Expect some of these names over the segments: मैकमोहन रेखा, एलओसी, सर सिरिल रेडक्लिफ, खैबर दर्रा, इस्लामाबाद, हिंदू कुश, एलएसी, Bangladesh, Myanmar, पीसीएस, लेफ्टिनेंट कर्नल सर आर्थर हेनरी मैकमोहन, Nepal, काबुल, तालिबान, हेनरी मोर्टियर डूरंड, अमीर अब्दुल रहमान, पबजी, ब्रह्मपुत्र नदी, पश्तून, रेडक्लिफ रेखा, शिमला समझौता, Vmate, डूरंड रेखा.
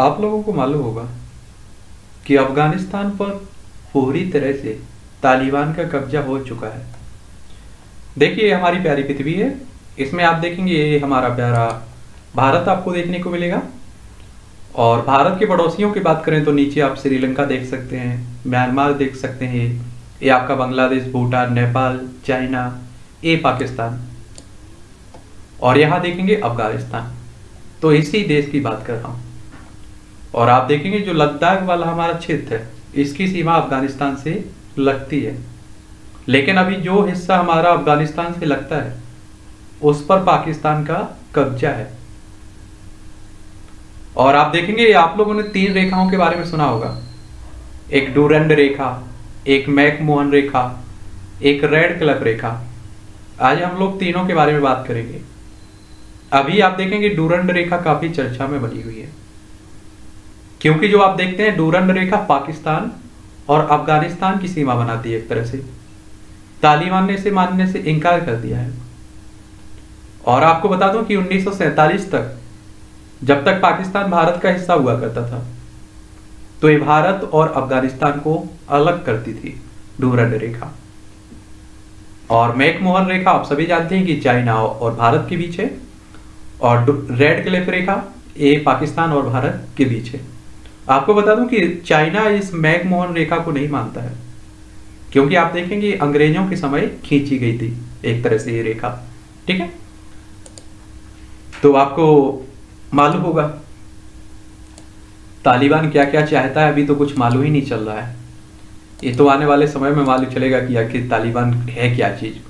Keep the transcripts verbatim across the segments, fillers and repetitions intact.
आप लोगों को मालूम होगा कि अफगानिस्तान पर पूरी तरह से तालिबान का कब्जा हो चुका है। देखिए हमारी प्यारी पृथ्वी है, इसमें आप देखेंगे ये हमारा प्यारा भारत आपको देखने को मिलेगा। और भारत के पड़ोसियों की बात करें तो नीचे आप श्रीलंका देख सकते हैं, म्यांमार देख सकते हैं, ये आपका बांग्लादेश, भूटान, नेपाल, चाइना, ये पाकिस्तान, और यहाँ देखेंगे अफगानिस्तान। तो इसी देश की बात कर रहा हूँ। और आप देखेंगे जो लद्दाख वाला हमारा क्षेत्र है, इसकी सीमा अफगानिस्तान से लगती है, लेकिन अभी जो हिस्सा हमारा अफगानिस्तान से लगता है उस पर पाकिस्तान का कब्जा है। और आप देखेंगे आप लोगों ने तीन रेखाओं के बारे में सुना होगा, एक डूरंड रेखा, एक मैकमोहन रेखा, एक रेडक्लिफ रेखा। आज हम लोग तीनों के बारे में बात करेंगे। अभी आप देखेंगे डूरंड रेखा काफी चर्चा में बनी हुई है, क्योंकि जो आप देखते हैं डूरंड रेखा पाकिस्तान और अफगानिस्तान की सीमा बनाती है। एक तरह से तालिबान ने इसे मानने से इनकार कर दिया है। और आपको बता दूं कि उन्नीस सौ सैंतालीस तक, जब तक पाकिस्तान भारत का हिस्सा हुआ करता था, तो ये भारत और अफगानिस्तान को अलग करती थी डूरंड रेखा। और मैकमोहन रेखा आप सभी जानते हैं कि चाइना और भारत के बीच है, और रेडक्लिफ रेखा ये पाकिस्तान और भारत के बीच है। आपको बता दूं कि चाइना इस मैकमोहन रेखा को नहीं मानता है, क्योंकि आप देखेंगे अंग्रेजों के समय खींची गई थी एक तरह से ये रेखा, ठीक है। तो आपको मालूम होगा तालिबान क्या क्या चाहता है, अभी तो कुछ मालूम ही नहीं चल रहा है। ये तो आने वाले समय में मालूम चलेगा कि आखिर तालिबान है क्या चीज।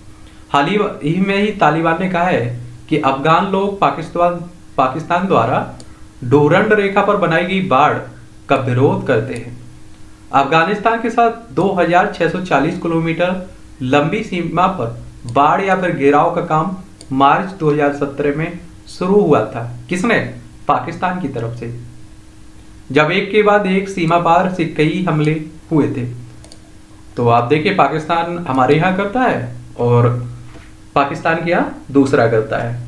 हाल ही में ही तालिबान ने कहा है कि अफगान लोग पाकिस्तान पाकिस्तान द्वारा डूरंड रेखा पर बनाई गई बाढ़ का विरोध करते हैं। अफगानिस्तान के साथ दो हज़ार छह सौ चालीस किलोमीटर लंबी सीमा पर बाढ़ या फिर घेराव का काम मार्च दो हज़ार सत्रह में शुरू हुआ था। किसने? पाकिस्तान की तरफ से, जब एक के बाद एक सीमा पार से कई हमले हुए थे। तो आप देखिए पाकिस्तान हमारे यहाँ करता है और पाकिस्तान के यहाँ दूसरा करता है।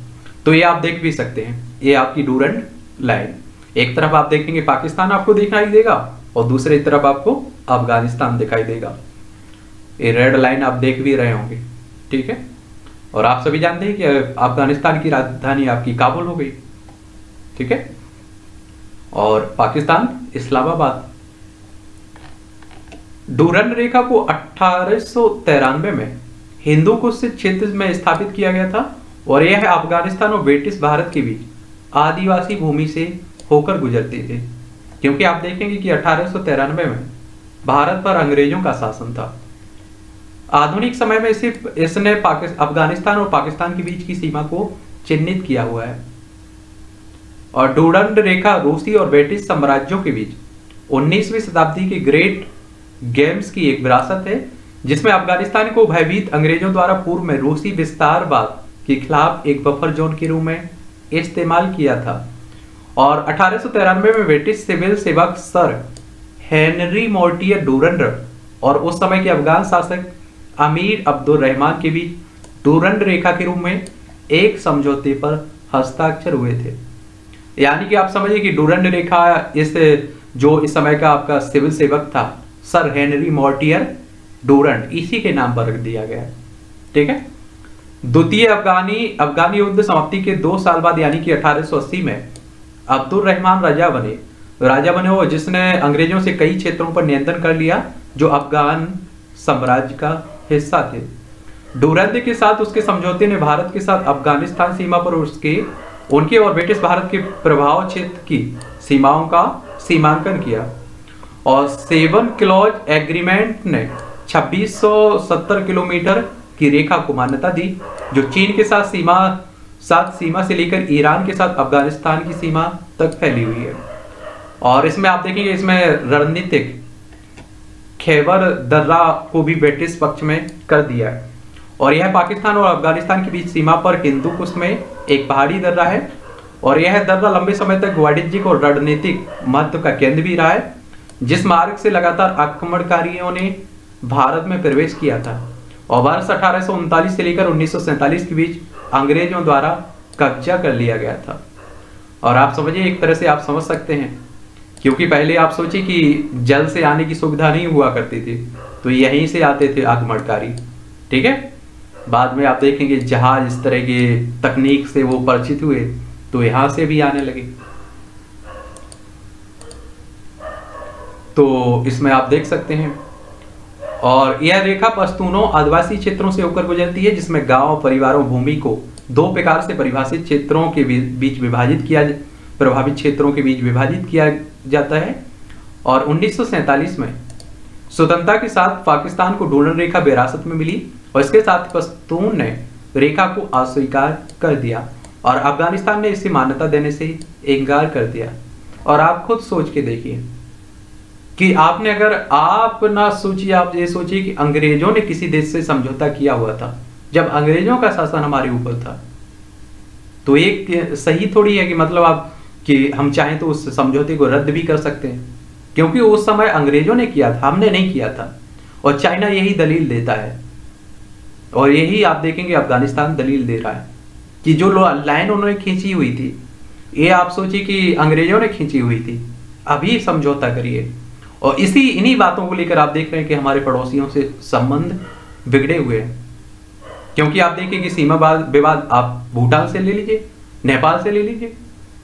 तो ये आप देख भी सकते हैं, ये आपकी डूरंड लाइन, एक तरफ आप देखेंगे पाकिस्तान आपको दिखाई देगा और दूसरी तरफ आपको अफगानिस्तान दिखाई देगा। ये रेड लाइन आप देख भी रहे होंगे, ठीक है। और आप सभी जानते हैं कि अफगानिस्तान की राजधानी आपकी काबुल हो गई, ठीक है, और पाकिस्तान इस्लामाबाद। डूरंड रेखा को अठारह सौ तिरानवे में हिंदू कुश क्षेत्र में स्थापित किया गया था, और यह अफगानिस्तान और ब्रिटिश भारत के बीच आदिवासी भूमि से होकर गुजरती थी, क्योंकि आप देखेंगे कि अठारह सौ तिरानवे में भारत पर अंग्रेजों का शासन था। आधुनिक समय में सिर्फ इसने अफगानिस्तान और पाकिस्तान के बीच की सीमा को चिन्हित किया हुआ है। और डूरंड रेखा रूसी और ब्रिटिश साम्राज्यों के बीच उन्नीसवीं शताब्दी के ग्रेट गेम्स की एक विरासत है, जिसमें अफगानिस्तान को भयभीत अंग्रेजों द्वारा पूर्व में रूसी विस्तारवाद के खिलाफ एक बफर जोन के रूप में इस्तेमाल किया था। और अठारह सौ तिरानवे में ब्रिटिश सिविल सेवक सर हेनरी मोर्टियर डूरंड और उस समय के अफगान शासक अमीर अब्दुल रहमान के बीच डूरंड रेखा के रूप में एक समझौते पर हस्ताक्षर हुए थे। यानी कि आप समझिए कि डूरंड रेखा इस जो इस समय का आपका सिविल सेवक था सर हेनरी मोर्टियर डूरंड, इसी के नाम पर रख दिया गया, ठीक है। द्वितीय अफगानी अफगानी युद्ध समाप्ति के दो साल बाद यानी कि अठारह सौ अस्सी में अब्दुल रहमान राजा बने राजा बने हो, जिसने अंग्रेजों से कई क्षेत्रों पर नियंत्रण कर लिया जो अफगान साम्राज्य का हिस्सा थे। डूरंड के साथ उसके समझौते ने भारत के साथ अफगानिस्तान सीमा पर उसके उनके और ब्रिटिश भारत के प्रभाव क्षेत्र की सीमाओं का सीमांकन किया। और सेवन क्लॉज एग्रीमेंट ने छब्बीस सौ सत्तर किलोमीटर की रेखा को मान्यता दी, जो चीन के साथ सीमा साथ सीमा से लेकर ईरान के साथ अफगानिस्तान की सीमा तक फैली हुई है। और इसमें आप देखेंगे इसमें रणनीतिक खैबर दर्रा को भी ब्रिटिश पक्ष में कर दिया है, और यह पाकिस्तान और अफगानिस्तान के बीच सीमा पर हिंदू कुश में एक पहाड़ी दर्रा है, और यह दर्रा लंबे समय तक वाणिज्यिक और रणनीतिक महत्व का केंद्र भी रहा है, जिस मार्ग से लगातार आक्रमणकारियों ने भारत में प्रवेश किया था। और वर्ष अठारह सौ उनतालीस से लेकर उन्नीस सौ सैंतालीस के बीच अंग्रेजों द्वारा कब्जा कर लिया गया था। और आप समझिए एक तरह से आप समझ सकते हैं क्योंकि पहले आप सोचिए कि जल से आने की सुविधा नहीं हुआ करती थी, तो यहीं से आते थे आक्रमणकारी। ठीक है, बाद में आप देखेंगे जहाज इस तरह के तकनीक से वो परिचित हुए तो यहाँ से भी आने लगे। तो इसमें आप देख सकते हैं, और यह रेखा पश्तूनों आदिवासी क्षेत्रों से होकर गुजरती है जिसमें गांव, परिवारों, भूमि को दो प्रकार से परिभाषित क्षेत्रों के बीच विभाजित किया प्रभावित क्षेत्रों के बीच विभाजित किया जाता है। और उन्नीस सौ सैंतालीस में स्वतंत्रता के साथ पाकिस्तान को डूरंड रेखा विरासत में मिली और इसके साथ पश्तून ने रेखा को अस्वीकार कर दिया और अफगानिस्तान ने इसे मान्यता देने से इनकार कर दिया। और आप खुद सोच के देखिए कि आपने अगर आप ना सोचिए, आप ये सोचिए कि अंग्रेजों ने किसी देश से समझौता किया हुआ था जब अंग्रेजों का शासन हमारे ऊपर था, तो एक सही थोड़ी है कि मतलब आप कि हम चाहें तो उस समझौते को रद्द भी कर सकते हैं, क्योंकि उस समय अंग्रेजों ने किया था, हमने नहीं किया था। और चाइना यही दलील देता है और यही आप देखेंगे अफगानिस्तान दलील दे रहा है कि जो लाइन उन्होंने खींची हुई थी, ये आप सोचिए कि अंग्रेजों ने खींची हुई थी, अभी समझौता करिए। और इसी इन्हीं बातों को लेकर आप देख रहे हैं कि हमारे पड़ोसियों से संबंध बिगड़े हुए हैं, क्योंकि आप देखिए कि सीमा विवाद आप भूटान से ले लीजिए, नेपाल से ले लीजिए,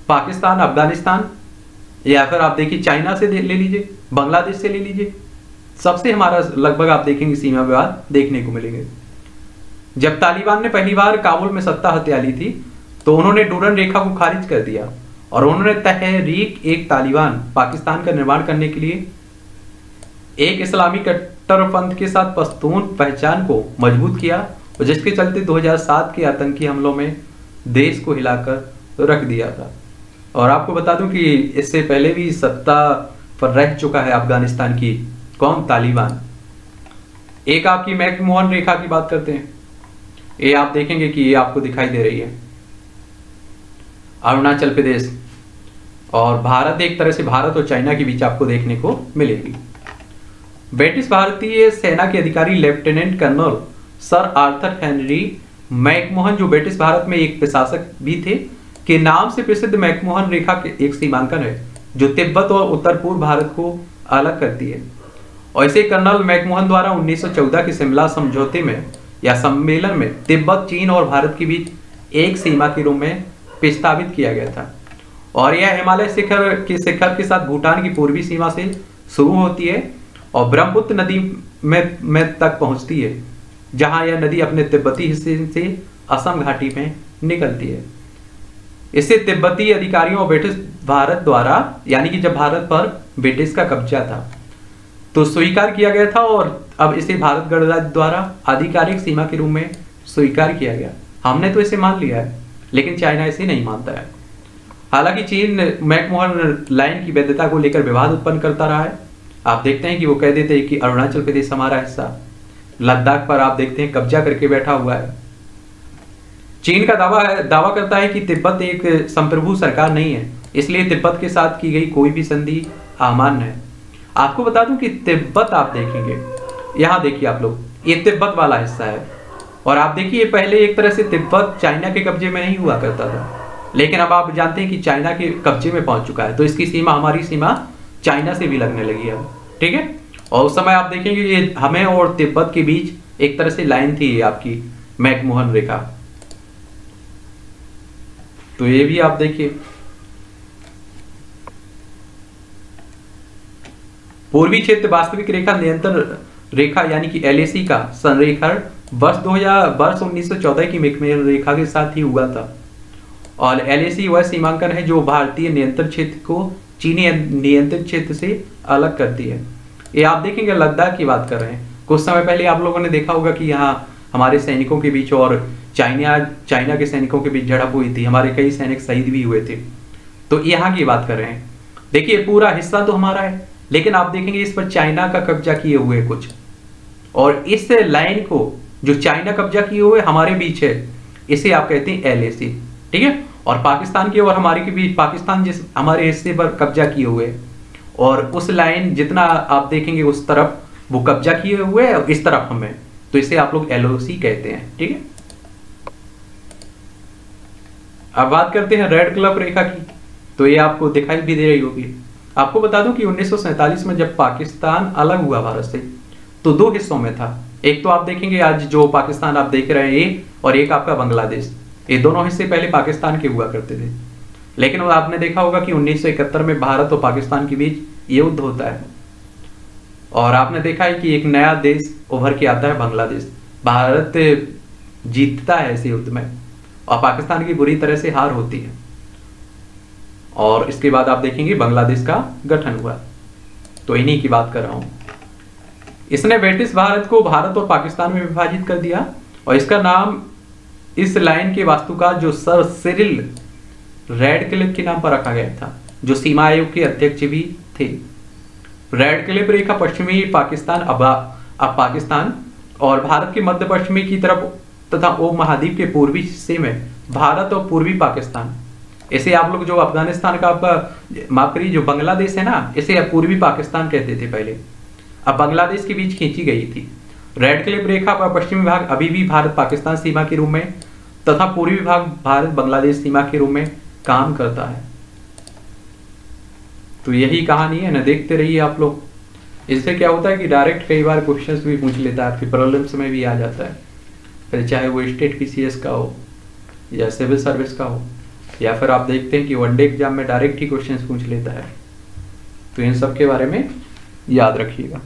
पाकिस्तान, अफगानिस्तान, या फिर आप देखिए चाइना से ले लीजिए, बांग्लादेश से ले लीजिए, सबसे हमारा लगभग आप देखेंगे सीमा विवाद देखने को मिलेंगे। जब तालिबान ने पहली बार काबुल में सत्ता हत्या ली थी तो उन्होंने डूरंड रेखा को खारिज कर दिया और उन्होंने तहरीक एक तालिबान पाकिस्तान का निर्माण करने के लिए एक इस्लामी कट्टरपंथ के साथ पश्तून पहचान को मजबूत किया और जिसके चलते दो हज़ार सात के आतंकी हमलों में देश को हिलाकर रख दिया था। और आपको बता दूं कि इससे पहले भी सत्ता पर रह चुका है अफगानिस्तान की कौन, तालिबान। एक आपकी मैकमोहन रेखा की बात करते हैं, ये आप देखेंगे कि ये आपको दिखाई दे रही है अरुणाचल प्रदेश और भारत, एक तरह से भारत और चाइना के बीच आपको देखने को मिलेगी। ब्रिटिश भारतीय सेना के अधिकारी लेफ्टिनेंट कर्नल सर आर्थर हेनरी मैकमोहन, जो ब्रिटिश भारत में एक प्रशासक भी थे, के नाम से प्रसिद्ध मैकमोहन रेखा के एक सीमांकन है जो तिब्बत और उत्तर पूर्व भारत को अलग करती है। और इसे कर्नल मैकमोहन द्वारा उन्नीस सौ चौदह के शिमला समझौते में या सम्मेलन में तिब्बत, चीन और भारत के बीच एक सीमा के रूप में प्रस्तावित किया गया था। और यह हिमालय शिखर के शिखर के साथ भूटान की पूर्वी सीमा से शुरू होती है और ब्रह्मपुत्र नदी में में तक पहुंचती है, जहां यह नदी अपने तिब्बती हिस्से से असम घाटी में निकलती है। इससे तिब्बती अधिकारियों और ब्रिटिश भारत द्वारा, यानी कि जब भारत पर ब्रिटिश का कब्जा था, तो स्वीकार किया गया था और अब इसे भारत गणराज्य द्वारा आधिकारिक सीमा के रूप में स्वीकार किया गया। हमने तो इसे मान लिया है लेकिन चाइना इसे नहीं मानता है। हालांकि चीन मैकमोहन लाइन की वैधता को लेकर विवाद उत्पन्न करता रहा है। आप देखते हैं कि वो कह देते हैं कि अरुणाचल प्रदेश हमारा हिस्सा, लद्दाख पर आप देखते हैं कब्जा करके बैठा हुआ है। चीन का दावा दावा करता है कि तिब्बत एक संप्रभु सरकार नहीं है, इसलिए तिब्बत के साथ की गई कोई भी संधि अमान्य है। आपको बता दूं कि तिब्बत आप देखेंगे, यहाँ देखिए आप लोग, ये तिब्बत वाला हिस्सा है और आप देखिए पहले एक तरह से तिब्बत चाइना के कब्जे में नहीं हुआ करता था, लेकिन अब आप जानते हैं कि चाइना के कब्जे में पहुंच चुका है, तो इसकी सीमा, हमारी सीमा चाइना से भी लगने लगी है। ठीक है, और उस समय आप देखेंगे ये हमें और तिब्बत के बीच एक तरह से लाइन थी आपकी मैकमोहन रेखा। तो ये भी आप देखिए पूर्वी क्षेत्र वास्तविक रेखा नियंत्रण रेखा यानी कि एलएसी का संरेखण वर्ष दो हजार वर्ष उन्नीस सौ चौदह की मैकमोहन रेखा के साथ ही हुआ था। और एलएसी वह सीमांकन है जो भारतीय नियंत्रण क्षेत्र को चीनी नियंत्रित क्षेत्र से अलग करती है। ये आप देखेंगे लद्दाख की बात कर रहे हैं। कुछ समय पहले आप लोगों ने देखा होगा कि यहाँ हमारे सैनिकों के बीच और चाइना चाइना के सैनिकों के बीच झड़प हुई थी, हमारे कई सैनिक शहीद भी हुए थे। तो यहाँ की बात कर रहे हैं, देखिए पूरा हिस्सा तो हमारा है लेकिन आप देखेंगे इस पर चाइना का कब्जा किए हुए कुछ, और इस लाइन को जो चाइना कब्जा किए हुए हमारे बीच है, इसे आप कहते हैं एल ए सी। ठीक है, और पाकिस्तान के और हमारे के बीच, पाकिस्तान जिस हमारे हिस्से पर कब्जा किए हुए और उस लाइन जितना आप देखेंगे उस तरफ वो कब्जा किए हुए और इस तरफ हमें, तो इसे आप लोग एलओसी कहते हैं। ठीक है, अब बात करते हैं रेडक्लिफ रेखा की, तो ये आपको दिखाई भी दे रही होगी। आपको बता दूं कि उन्नीस सौ सैंतालीस में जब पाकिस्तान अलग हुआ भारत से तो दो हिस्सों में था। एक तो आप देखेंगे आज जो पाकिस्तान आप देख रहे हैं ये, और एक आपका बांग्लादेश। ये दोनों हिस्से पहले पाकिस्तान के हुआ करते थे, लेकिन आपने देखा होगा कि उन्नीस सौ इकहत्तर में भारत और पाकिस्तान के बीच युद्ध होता है और आपने देखा है कि एक नया देश उभर के आता है बांग्लादेश। भारत जीतता है इस युद्ध में और पाकिस्तान की बुरी तरह से हार होती है और इसके बाद आप देखेंगे बांग्लादेश का गठन हुआ। तो इन्हीं की बात कर रहा हूं। इसने ब्रिटिश भारत को भारत और पाकिस्तान में विभाजित कर दिया और इसका नाम इस लाइन के वास्तुकार जो सर सिरिल रेडक्लिफ के नाम पर रखा गया था, जो सीमा आयोग के अध्यक्ष भी थे। रेडक्लिफ रेखा पश्चिमी पाकिस्तान अब अब पाकिस्तान और भारत के मध्य पश्चिमी की तरफ तथा ओ महाद्वीप के पूर्वी हिस्से में भारत और पूर्वी पाकिस्तान। इसे आप लोग जो अफगानिस्तान का आपका माफ करिए जो बांग्लादेश है ना, इसे आप पूर्वी पाकिस्तान कहते थे पहले, अब बांग्लादेश के बीच खींची गई थी। रेडक्लिफ रेखा पर पश्चिमी भाग अभी भी भारत पाकिस्तान सीमा के रूप में तथा पूर्वी भाग भारत बांग्लादेश सीमा के रूप में काम करता है। तो यही कहानी है ना, देखते रहिए आप लोग। इससे क्या होता है कि डायरेक्ट कई बार क्वेश्चंस भी पूछ लेता है, प्रॉब्लम्स में भी आ जाता है, फिर चाहे वो स्टेट पीसीएस का हो या सिविल सर्विस का हो या फिर आप देखते हैं कि वनडे एग्जाम में डायरेक्ट ही क्वेश्चंस पूछ लेता है। तो इन सब के बारे में याद रखिएगा।